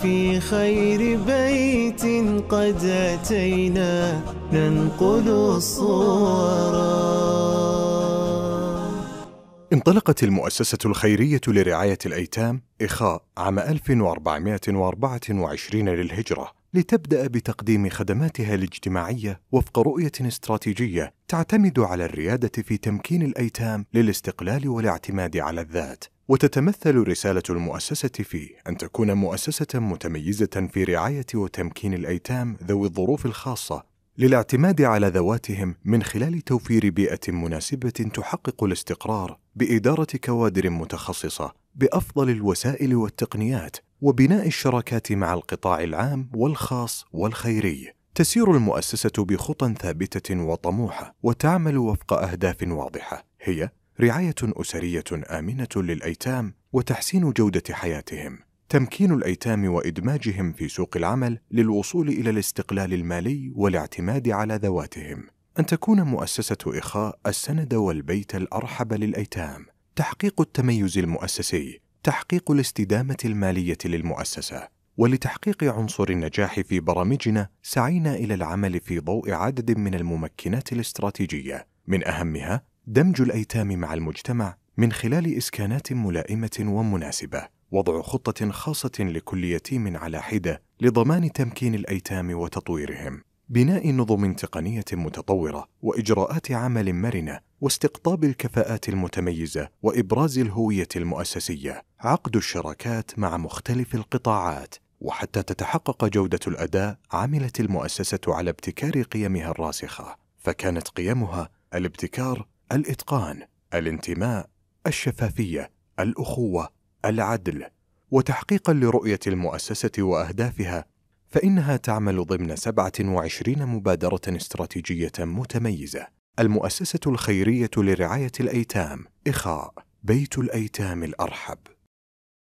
في خير بيت قد أتينا ننقل الصورة. انطلقت المؤسسة الخيرية لرعاية الأيتام إخاء عام 1424 للهجرة لتبدأ بتقديم خدماتها الاجتماعية وفق رؤية استراتيجية تعتمد على الريادة في تمكين الأيتام للاستقلال والاعتماد على الذات. وتتمثل رسالة المؤسسة في أن تكون مؤسسة متميزة في رعاية وتمكين الأيتام ذوي الظروف الخاصة للاعتماد على ذواتهم من خلال توفير بيئة مناسبة تحقق الاستقرار بإدارة كوادر متخصصة بأفضل الوسائل والتقنيات وبناء الشراكات مع القطاع العام والخاص والخيري. تسير المؤسسة بخطى ثابتة وطموحة وتعمل وفق أهداف واضحة هي رعاية أسرية آمنة للأيتام وتحسين جودة حياتهم، تمكين الأيتام وإدماجهم في سوق العمل للوصول إلى الاستقلال المالي والاعتماد على ذواتهم، أن تكون مؤسسة إخاء السند والبيت الأرحب للأيتام، تحقيق التميز المؤسسي، تحقيق الاستدامة المالية للمؤسسة. ولتحقيق عنصر النجاح في برامجنا سعينا إلى العمل في ضوء عدد من الممكنات الاستراتيجية، من أهمها دمج الأيتام مع المجتمع من خلال إسكانات ملائمة ومناسبة، وضع خطة خاصة لكل يتيم على حدة لضمان تمكين الأيتام وتطويرهم، بناء نظم تقنية متطورة وإجراءات عمل مرنة، واستقطاب الكفاءات المتميزة وإبراز الهوية المؤسسية، عقد الشراكات مع مختلف القطاعات. وحتى تتحقق جودة الأداء عملت المؤسسة على ابتكار قيمها الراسخة، فكانت قيمها الابتكار، الإتقان، الانتماء، الشفافية، الأخوة، العدل. وتحقيقا لرؤية المؤسسة وأهدافها فإنها تعمل ضمن 27 مبادرة استراتيجية متميزة. المؤسسة الخيرية لرعاية الأيتام إخاء بيت الأيتام الأرحب.